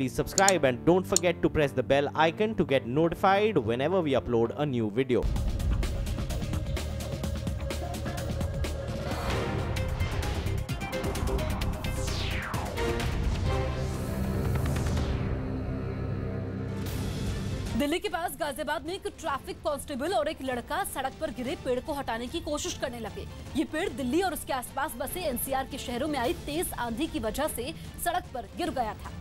please subscribe and don't forget to press the bell icon to get notified whenever we upload a new video. Delhi के पास गाजियाबाद में एक traffic constable और एक लड़का सड़क पर गिरे पेड़ को हटाने की कोशिश करने लगे। ये पेड़ दिल्ली और उसके आसपास बसे एनसीआर के शहरों में आई तेज आंधी की वजह से सड़क पर गिर गया था,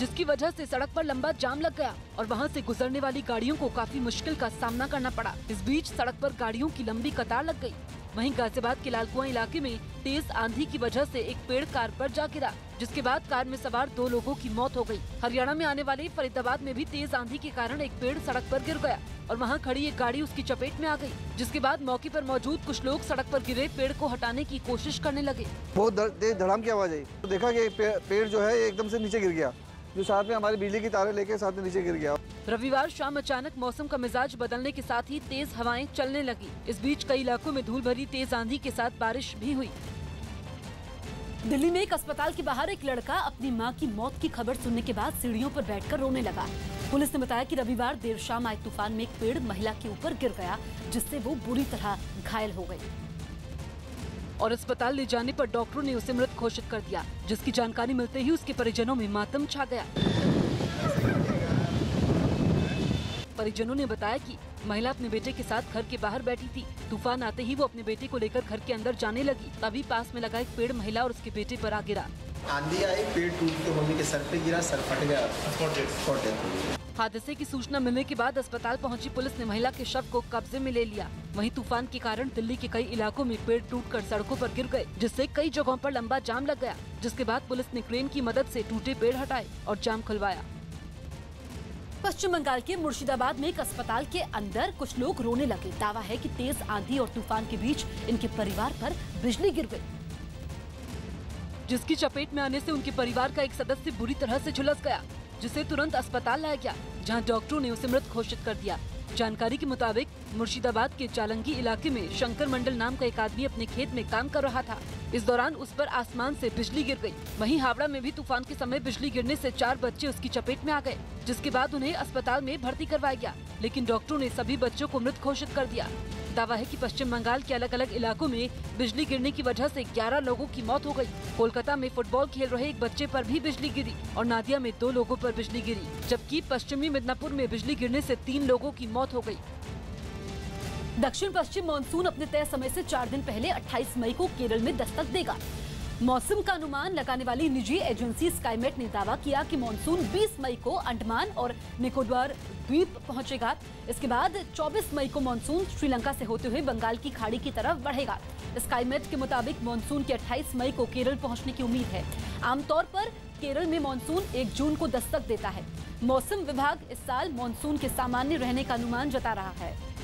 जिसकी वजह से सड़क पर लंबा जाम लग गया और वहां से गुजरने वाली गाड़ियों को काफी मुश्किल का सामना करना पड़ा। इस बीच सड़क पर गाड़ियों की लंबी कतार लग गई। वहीं गाजियाबाद के लालकुआं इलाके में तेज आंधी की वजह से एक पेड़ कार पर जा गिरा, जिसके बाद कार में सवार 2 लोगों की मौत हो गई। हरियाणा में आने वाले फरीदाबाद में भी तेज आंधी के कारण एक पेड़ सड़क पर गिर गया और वहां खड़ी एक गाड़ी उसकी चपेट में आ गई, जिसके बाद मौके पर मौजूद कुछ लोग सड़क पर गिरे पेड़ को हटाने की कोशिश करने लगे। बहुत तेज धड़ाम की आवाज आई तो देखा कि पेड़ जो है एकदम से नीचे गिर गया, जो साथ में हमारी बिजली की तारें लेके साथ में नीचे गिर गया। रविवार शाम अचानक मौसम का मिजाज बदलने के साथ ही तेज हवाएं चलने लगी। इस बीच कई इलाकों में धूल भरी तेज आंधी के साथ बारिश भी हुई। दिल्ली में एक अस्पताल के बाहर एक लड़का अपनी मां की मौत की खबर सुनने के बाद सीढ़ियों पर बैठकर रोने लगा। पुलिस ने बताया कि रविवार देर शाम आए तूफान में एक पेड़ महिला के ऊपर गिर गया, जिससे वो बुरी तरह घायल हो गयी और अस्पताल ले जाने पर डॉक्टरों ने उसे मृत घोषित कर दिया, जिसकी जानकारी मिलते ही उसके परिजनों में मातम छा गया। परिजनों ने बताया कि महिला अपने बेटे के साथ घर के बाहर बैठी थी। तूफान आते ही वो अपने बेटे को लेकर घर के अंदर जाने लगी, तभी पास में लगा एक पेड़ महिला और उसके बेटे पर आ गिरा। आंधी आई, पेड़ टूटते मम्मी के सर पे गिरा, सर फट गया। हादसे की सूचना मिलने के बाद अस्पताल पहुंची पुलिस ने महिला के शव को कब्जे में ले लिया। वहीं तूफान के कारण दिल्ली के कई इलाकों में पेड़ टूटकर सड़कों पर गिर गए, जिससे कई जगहों पर लंबा जाम लग गया, जिसके बाद पुलिस ने क्रेन की मदद से टूटे पेड़ हटाए और जाम खुलवाया। पश्चिम बंगाल के मुर्शिदाबाद में एक अस्पताल के अंदर कुछ लोग रोने लगे। दावा है कि तेज आंधी और तूफान के बीच इनके परिवार पर बिजली गिर गयी, जिसकी चपेट में आने से उनके परिवार का एक सदस्य बुरी तरह से झुलस गया, जिसे तुरंत अस्पताल लाया गया, जहां डॉक्टरों ने उसे मृत घोषित कर दिया। जानकारी के मुताबिक मुर्शिदाबाद के जालंगी इलाके में शंकर मंडल नाम का एक आदमी अपने खेत में काम कर रहा था। इस दौरान उस पर आसमान से बिजली गिर गई। वहीं हावड़ा में भी तूफान के समय बिजली गिरने से 4 बच्चे उसकी चपेट में आ गए, जिसके बाद उन्हें अस्पताल में भर्ती करवाया गया, लेकिन डॉक्टरों ने सभी बच्चों को मृत घोषित कर दिया। दावा है कि पश्चिम बंगाल के अलग अलग इलाकों में बिजली गिरने की वजह से 11 लोगों की मौत हो गई। कोलकाता में फुटबॉल खेल रहे एक बच्चे पर भी बिजली गिरी और नादिया में 2 लोगों पर बिजली गिरी, जबकि पश्चिमी मिदनापुर में बिजली गिरने से 3 लोगों की मौत हो गई। दक्षिण पश्चिम मानसून अपने तय समय से 4 दिन पहले 28 मई को केरल में दस्तक देगा। मौसम का अनुमान लगाने वाली निजी एजेंसी स्काईमेट ने दावा किया कि मानसून 20 मई को अंडमान और निकोबार द्वीप पहुंचेगा। इसके बाद 24 मई को मानसून श्रीलंका से होते हुए बंगाल की खाड़ी की तरफ बढ़ेगा। स्काईमेट के मुताबिक मानसून के 28 मई को केरल पहुंचने की उम्मीद है। आमतौर पर केरल में मानसून 1 जून को दस्तक देता है। मौसम विभाग इस साल मानसून के सामान्य रहने का अनुमान जता रहा है।